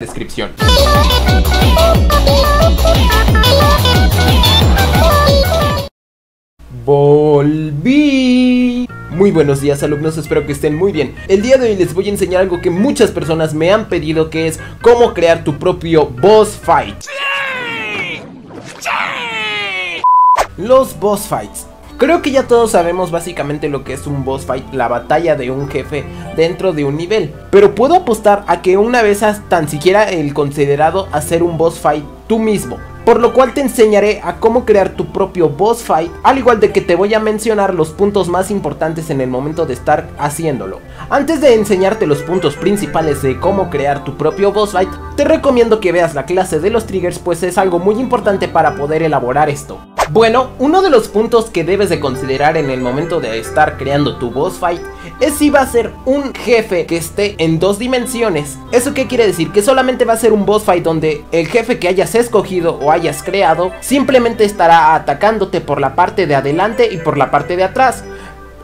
descripción. Volví. Muy buenos días, alumnos, espero que estén muy bien. El día de hoy les voy a enseñar algo que muchas personas me han pedido, que es cómo crear tu propio boss fight. ¡Sí! ¡Sí! Los boss fights. Creo que ya todos sabemos básicamente lo que es un boss fight, la batalla de un jefe dentro de un nivel. Pero puedo apostar a que una vez has tan siquiera el considerado hacer un boss fight tú mismo. Por lo cual te enseñaré a cómo crear tu propio boss fight, al igual de que te voy a mencionar los puntos más importantes en el momento de estar haciéndolo. Antes de enseñarte los puntos principales de cómo crear tu propio boss fight, te recomiendo que veas la clase de los triggers, pues es algo muy importante para poder elaborar esto. Bueno, uno de los puntos que debes de considerar en el momento de estar creando tu boss fight es si va a ser un jefe que esté en dos dimensiones. ¿Eso qué quiere decir? Que solamente va a ser un boss fight donde el jefe que hayas escogido o hayas creado simplemente estará atacándote por la parte de adelante y por la parte de atrás.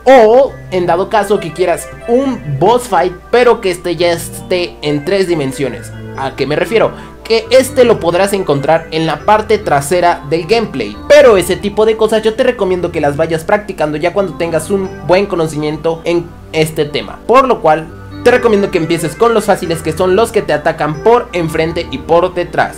O, en dado caso que quieras un boss fight, pero que este ya esté en tres dimensiones. ¿A qué me refiero? Que este lo podrás encontrar en la parte trasera del gameplay. Pero ese tipo de cosas yo te recomiendo que las vayas practicando ya cuando tengas un buen conocimiento en este tema. Por lo cual te recomiendo que empieces con los fáciles, que son los que te atacan por enfrente y por detrás.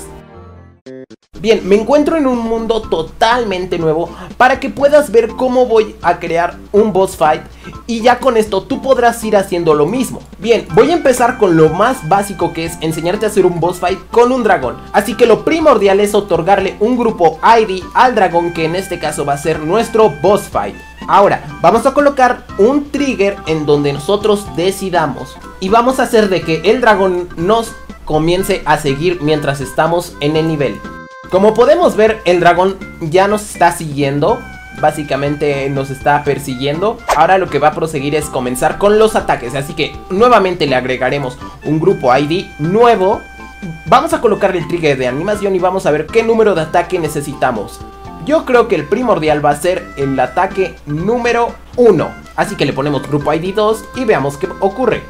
Bien, me encuentro en un mundo totalmente nuevo para que puedas ver cómo voy a crear un boss fight, y ya con esto tú podrás ir haciendo lo mismo. Bien, voy a empezar con lo más básico, que es enseñarte a hacer un boss fight con un dragón. Así que lo primordial es otorgarle un grupo ID al dragón, que en este caso va a ser nuestro boss fight. Ahora, vamos a colocar un trigger en donde nosotros decidamos, y vamos a hacer de que el dragón nos comience a seguir mientras estamos en el nivel. Como podemos ver, el dragón ya nos está siguiendo, básicamente nos está persiguiendo. Ahora lo que va a proseguir es comenzar con los ataques, así que nuevamente le agregaremos un grupo ID nuevo. Vamos a colocar el trigger de animación y vamos a ver qué número de ataque necesitamos. Yo creo que el primordial va a ser el ataque número 1, así que le ponemos grupo ID 2 y veamos qué ocurre.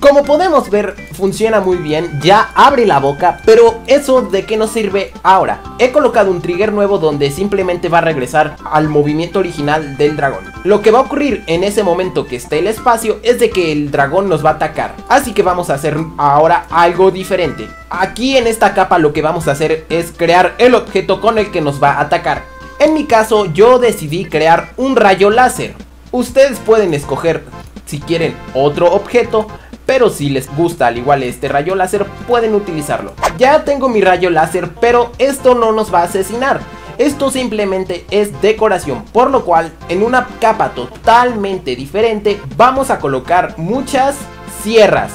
Como podemos ver, funciona muy bien, ya abre la boca, pero ¿eso de qué nos sirve ahora? He colocado un trigger nuevo donde simplemente va a regresar al movimiento original del dragón. Lo que va a ocurrir en ese momento que esté el espacio es de que el dragón nos va a atacar. Así que vamos a hacer ahora algo diferente. Aquí en esta capa lo que vamos a hacer es crear el objeto con el que nos va a atacar. En mi caso, yo decidí crear un rayo láser. Ustedes pueden escoger si quieren otro objeto, pero si les gusta al igual este rayo láser, pueden utilizarlo. Ya tengo mi rayo láser, pero esto no nos va a asesinar. Esto simplemente es decoración, por lo cual en una capa totalmente diferente vamos a colocar muchas sierras.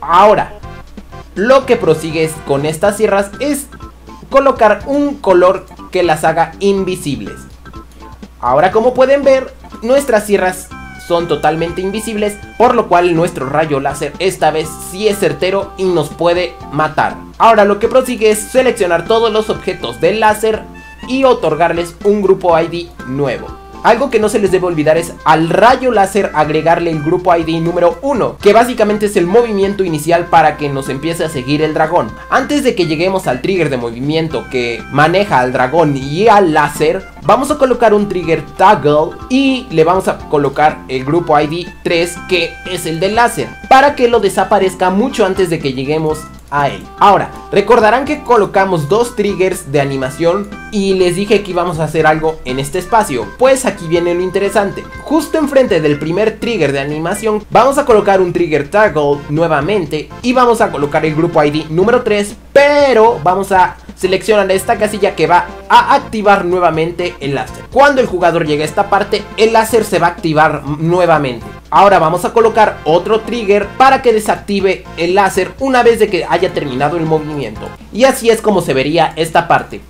Ahora, lo que prosigue es, con estas sierras es colocar un color que las haga invisibles. Ahora, como pueden ver, nuestras sierras son totalmente invisibles, por lo cual nuestro rayo láser esta vez sí es certero y nos puede matar. Ahora lo que prosigue es seleccionar todos los objetos del láser y otorgarles un grupo ID nuevo. Algo que no se les debe olvidar es al rayo láser agregarle el grupo ID número 1, que básicamente es el movimiento inicial para que nos empiece a seguir el dragón. Antes de que lleguemos al trigger de movimiento que maneja al dragón y al láser, vamos a colocar un trigger toggle y le vamos a colocar el grupo ID 3, que es el del láser, para que lo desaparezca mucho antes de que lleguemos a él. Ahora, recordarán que colocamos dos triggers de animación y les dije que íbamos a hacer algo en este espacio. Pues aquí viene lo interesante. Justo enfrente del primer trigger de animación vamos a colocar un trigger toggle nuevamente y vamos a colocar el grupo ID número 3, pero vamos a seleccionan esta casilla que va a activar nuevamente el láser. Cuando el jugador llegue a esta parte, el láser se va a activar nuevamente. Ahora vamos a colocar otro trigger para que desactive el láser una vez de que haya terminado el movimiento. Y así es como se vería esta parte.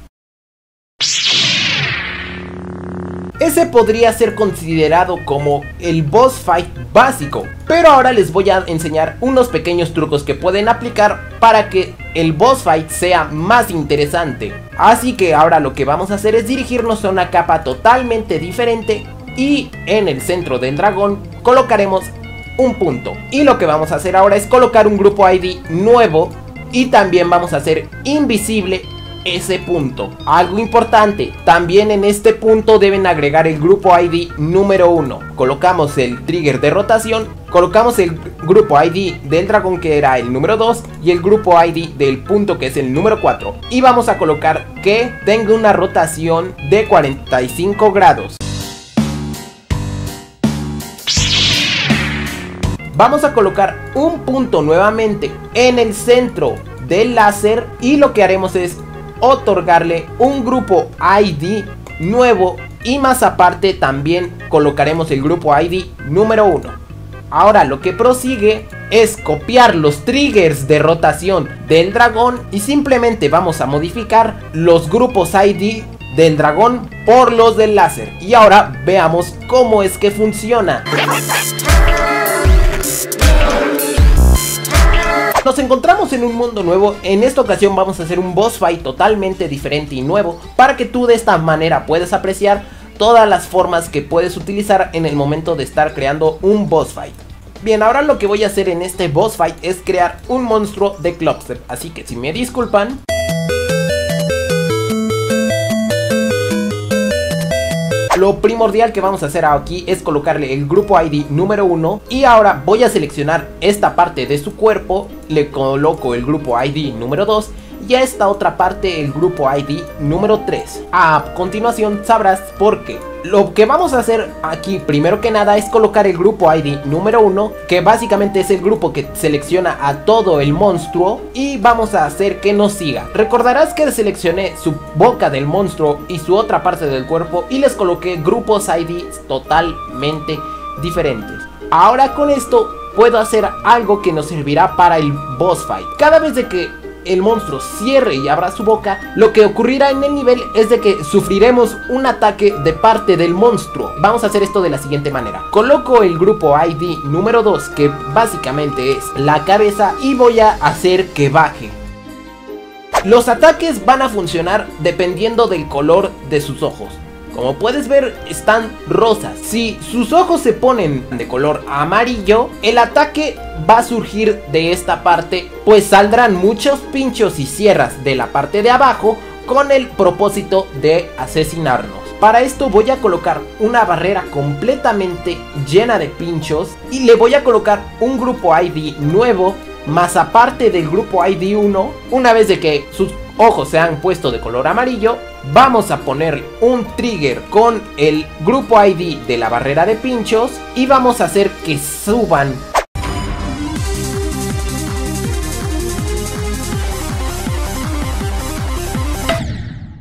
Ese podría ser considerado como el boss fight básico, pero ahora les voy a enseñar unos pequeños trucos que pueden aplicar para que el boss fight sea más interesante. Así que ahora lo que vamos a hacer es dirigirnos a una capa totalmente diferente y en el centro del dragón colocaremos un punto. Y lo que vamos a hacer ahora es colocar un grupo ID nuevo y también vamos a hacer invisible ese punto. Algo importante, también en este punto deben agregar el grupo ID número 1. Colocamos el trigger de rotación, colocamos el grupo ID del dragón que era el número 2 y el grupo ID del punto que es el número 4. Y vamos a colocar que tenga una rotación de 45 grados. Vamos a colocar un punto nuevamente en el centro del láser y lo que haremos es otorgarle un grupo ID nuevo y más aparte también colocaremos el grupo ID número 1. Ahora lo que prosigue es copiar los triggers de rotación del dragón y simplemente vamos a modificar los grupos ID del dragón por los del láser. Y ahora veamos cómo es que funciona. Nos encontramos en un mundo nuevo. En esta ocasión vamos a hacer un boss fight totalmente diferente y nuevo, para que tú de esta manera puedas apreciar todas las formas que puedes utilizar en el momento de estar creando un boss fight. Bien, ahora lo que voy a hacer en este boss fight es crear un monstruo de Clubster, así que si me disculpan. Lo primordial que vamos a hacer aquí es colocarle el grupo ID número 1 y ahora voy a seleccionar esta parte de su cuerpo, le coloco el grupo ID número 2 y a esta otra parte el grupo ID número 3. A continuación sabrás por qué. Lo que vamos a hacer aquí primero que nada es colocar el grupo ID número 1, que básicamente es el grupo que selecciona a todo el monstruo, y vamos a hacer que nos siga. Recordarás que seleccioné su boca del monstruo y su otra parte del cuerpo y les coloqué grupos ID totalmente diferentes. Ahora con esto puedo hacer algo que nos servirá para el boss fight. Cada vez de que el monstruo cierre y abra su boca, lo que ocurrirá en el nivel es de que sufriremos un ataque de parte del monstruo. Vamos a hacer esto de la siguiente manera. Coloco el grupo ID número 2, que básicamente es la cabeza, y voy a hacer que baje. Los ataques van a funcionar dependiendo del color de sus ojos. Como puedes ver, están rosas. Si sus ojos se ponen de color amarillo, el ataque va a surgir de esta parte, pues saldrán muchos pinchos y sierras de la parte de abajo con el propósito de asesinarnos. Para esto voy a colocar una barrera completamente llena de pinchos y le voy a colocar un grupo ID nuevo, más aparte del grupo ID 1. Una vez de que sus ojos se han puesto de color amarillo, vamos a poner un trigger con el grupo ID de la barrera de pinchos y vamos a hacer que suban.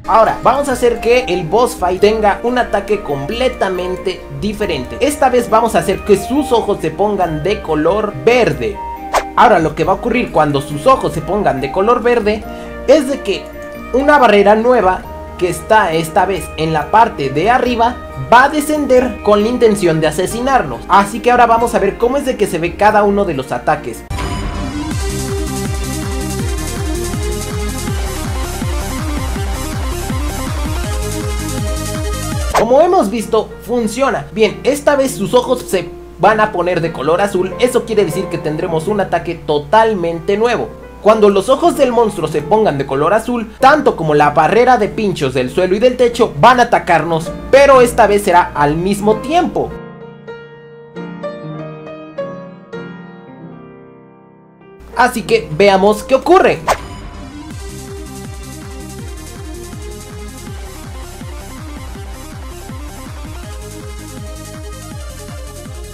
Ahora vamos a hacer que el boss fight tenga un ataque completamente diferente. Esta vez vamos a hacer que sus ojos se pongan de color verde. Ahora lo que va a ocurrir cuando sus ojos se pongan de color verde es de que una barrera nueva, que está esta vez en la parte de arriba, va a descender con la intención de asesinarnos. Así que ahora vamos a ver cómo es de que se ve cada uno de los ataques. Como hemos visto, funciona. Bien, esta vez sus ojos se van a poner de color azul. Eso quiere decir que tendremos un ataque totalmente nuevo. Cuando los ojos del monstruo se pongan de color azul, tanto como la barrera de pinchos del suelo y del techo van a atacarnos, pero esta vez será al mismo tiempo. Así que veamos qué ocurre.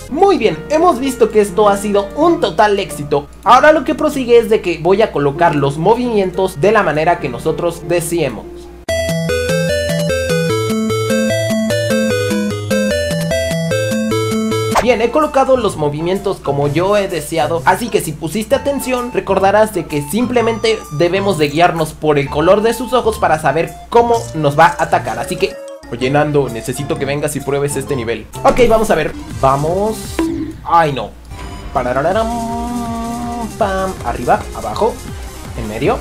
Muy bien, hemos visto que esto ha sido un total éxito. Ahora lo que prosigue es de que voy a colocar los movimientos de la manera que nosotros deseemos. Bien, he colocado los movimientos como yo he deseado, así que si pusiste atención recordarás de que simplemente debemos de guiarnos por el color de sus ojos para saber cómo nos va a atacar, así que... Oye, Nando, necesito que vengas y pruebes este nivel. Ok, vamos a ver. Vamos. Ay, no. Pam. Arriba, abajo, en medio,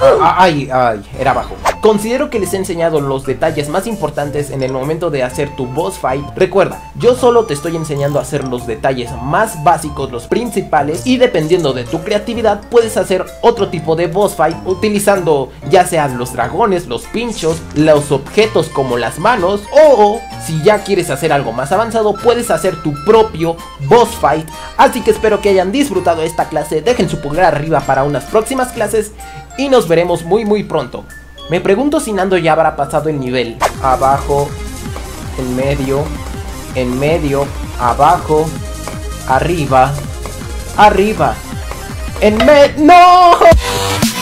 Era abajo. Considero que les he enseñado los detalles más importantes en el momento de hacer tu boss fight. Recuerda, yo solo te estoy enseñando a hacer los detalles más básicos, los principales, y dependiendo de tu creatividad puedes hacer otro tipo de boss fight utilizando ya sean los dragones, los pinchos, los objetos como las manos, o si ya quieres hacer algo más avanzado puedes hacer tu propio boss fight. Así que espero que hayan disfrutado esta clase, dejen su pulgar arriba para unas próximas clases y nos veremos muy pronto. Me pregunto si Nando ya habrá pasado el nivel. Abajo, en medio, abajo, arriba, arriba, en medio. ¡No!